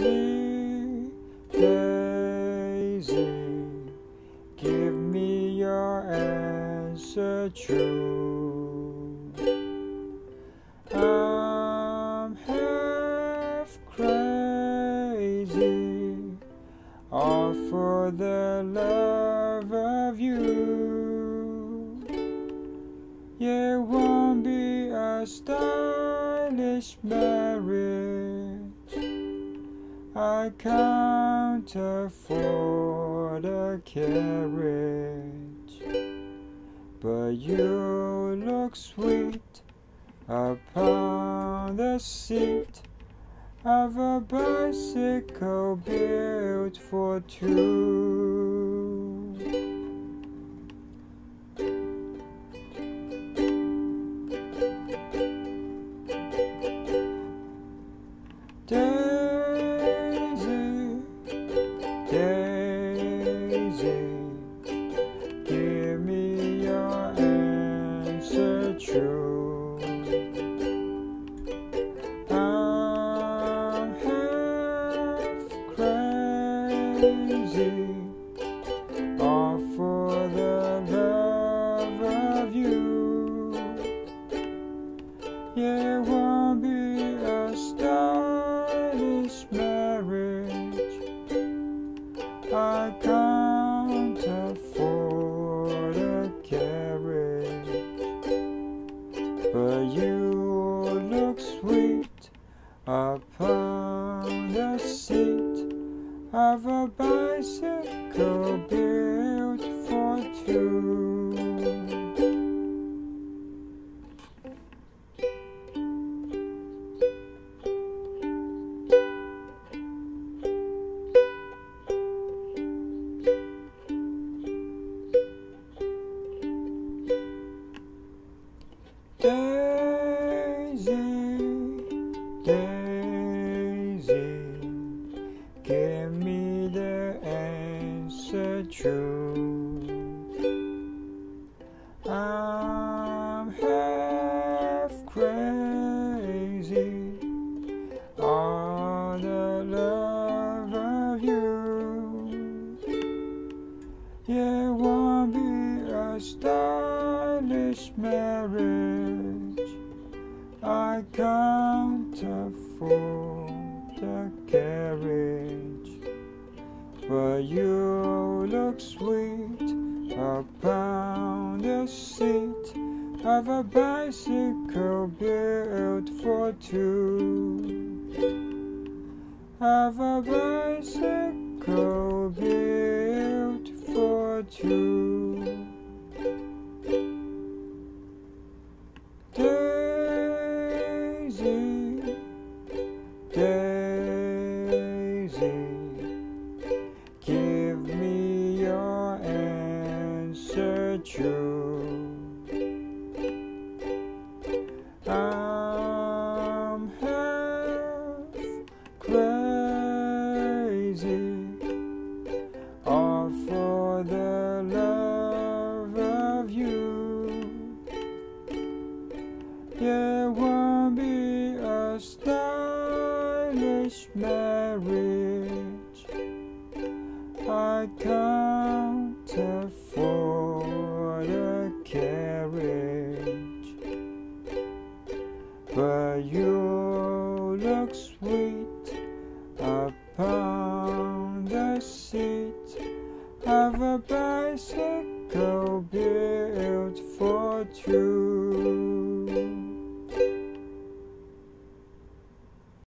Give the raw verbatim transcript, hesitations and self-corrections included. Daisey, Daisey, give me your answer true. I'm half crazy, all for the love of you. It won't be a stylish marriage, I can't afford a carriage, but you look sweet upon the seat of a bicycle built for two. Day Daisey, give me your answer true. I'm half crazy, all for the love of you. It won't be a stylish marriage, I can't afford a carriage, but you look sweet upon the seat of a bicycle built for two. Daisey, Daisey, give me the answer true. I'm half crazy, all the love of you. It won't be a stylish marriage, I can't afford a carriage, but you look sweet upon the seat of a bicycle built for two, of a bicycle built for two. Daisey, give me your answer true. I'm half crazy, all for the love of you. It won't be a stylish marriage, I can't afford a carriage, but you look sweet upon the seat of a bicycle built for two.